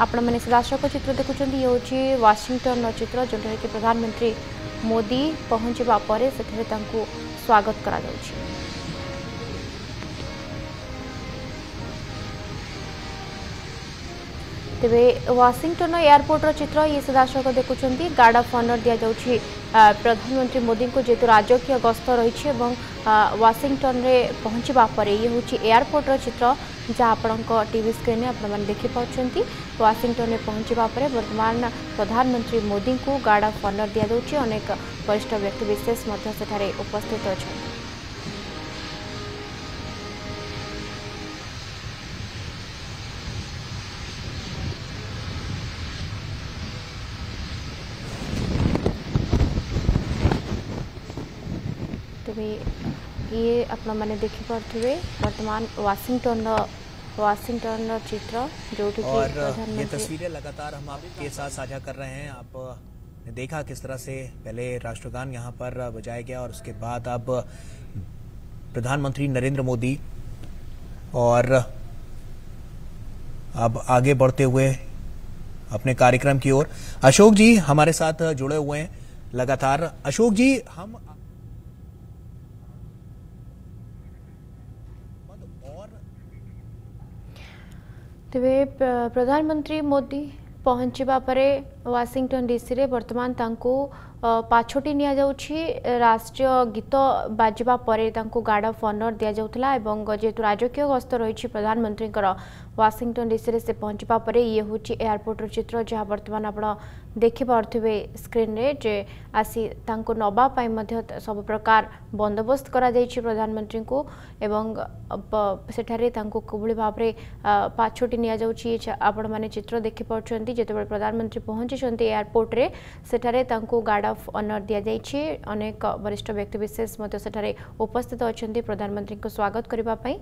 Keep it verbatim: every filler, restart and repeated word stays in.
आपने राष्ट्रक चित्र देखुं ये हूँ वाशिंगटन चित्र जोटा कि प्रधानमंत्री मोदी पहुंचवा परे सेठरे तांको स्वागत करा जाउछि। तेबे वाशिंगटन एयरपोर्ट चित्र ये सीधासख देखुं गार्ड अफ ऑनर दि जाउछि प्रधानमंत्री मोदी को जेतु राजकीय गस्त रही वाशिंगटन में पहुंचवा पर ये हूँ एयरपोर्ट चित्र जहाँ आपण टीवी स्क्रीन में देखिपी। वाशिंगटन में पहुंचवा पर वर्तमान प्रधानमंत्री मोदी को गार्ड अफ ऑनर दि जाउछि। अनेक वरिष्ठ व्यक्तिविशेष उपस्थित अच्छा। ये अपना मैंने देखी पारे वर्तमान वाशिंगटन वाशिंगटन चित्र जो और ये तस्वीरें लगातार हम आपके साथ साझा कर रहे हैं। आपने देखा किस तरह से पहले राष्ट्रगान यहाँ पर बजाया गया और उसके बाद अब प्रधानमंत्री नरेंद्र मोदी और अब आगे बढ़ते हुए अपने कार्यक्रम की ओर। अशोक जी हमारे साथ जुड़े हुए हैं लगातार। अशोक जी हम तेबे प्रधानमंत्री मोदी पहुंचवा परे वाशिंगटन डीसी रे वर्तमान तांको पाछोटी निया जाउछि। राष्ट्रीय गीत बाजवा परे तांको गार्ड अफ ऑनर दिया जाउथला एवं जेतु राजकीय गस्त रही प्रधानमंत्री वाशिंगटन डीसी रे से पहुंचवा परे ये हूँ एयरपोर्ट चित्र जहाँ वर्तमान आपण देखि पारथबे स्क्रीन रे जे आसी तांको नबा पई मध्य सब प्रकार बंदोबस्त करा जाइछि प्रधानमंत्री को एवं सेठारे तांको कोबुली भाव रे पाछोटी निया जाउछि। आपण माने चित्र देखि पाउछन्ती जेतेबे प्रधानमंत्री पहुंची एयरपोर्ट रे सेठारे तांको गार्ड अफ ऑनर दिया जाइछि। अनेक वरिष्ठ व्यक्तिविशेष मध्य सेठारे उपस्थित अछन्ती प्रधानमंत्री को स्वागत करबा पई।